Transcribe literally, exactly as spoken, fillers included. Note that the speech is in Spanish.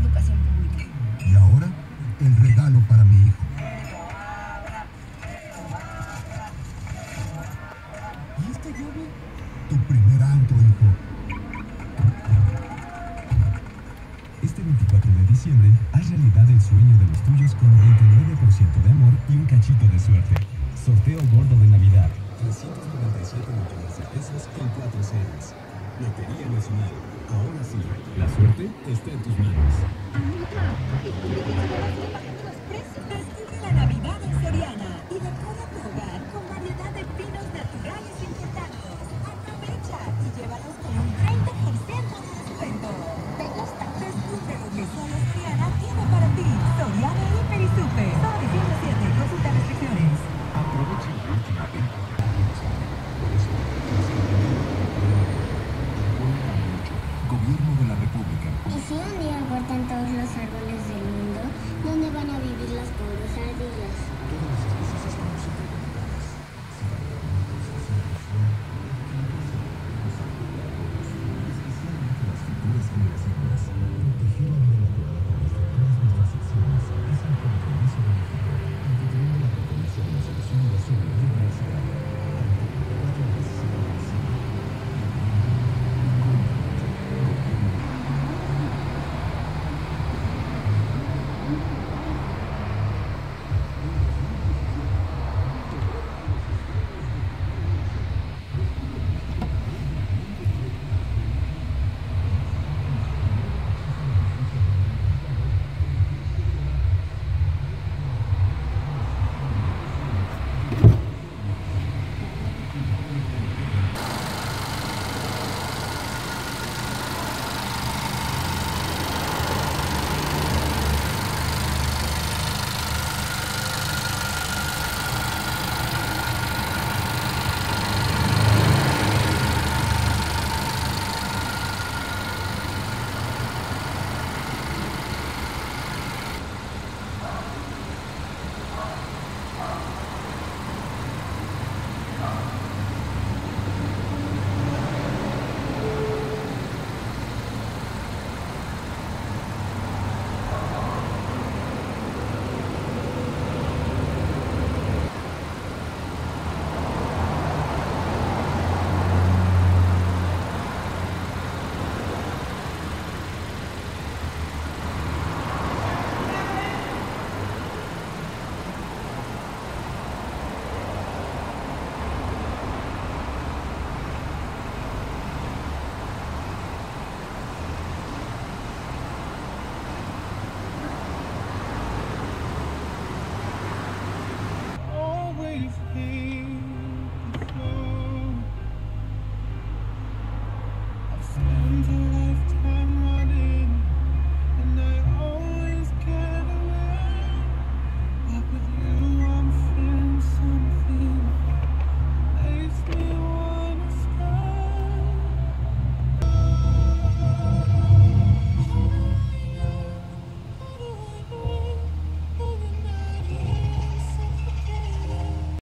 de educación pública. Y ahora, el regalo para mi hijo. ¿Y esta llave? Tu primer antro, hijo. Este veinticuatro de diciembre, haz realidad el sueño de los tuyos con noventa y nueve por ciento de amor y un cachito de suerte. Sorteo gordo de Navidad. trescientos noventa y siete millones de pesos en cuatro series. Lotería Nacional. Ahora sí, la suerte está en tus manos.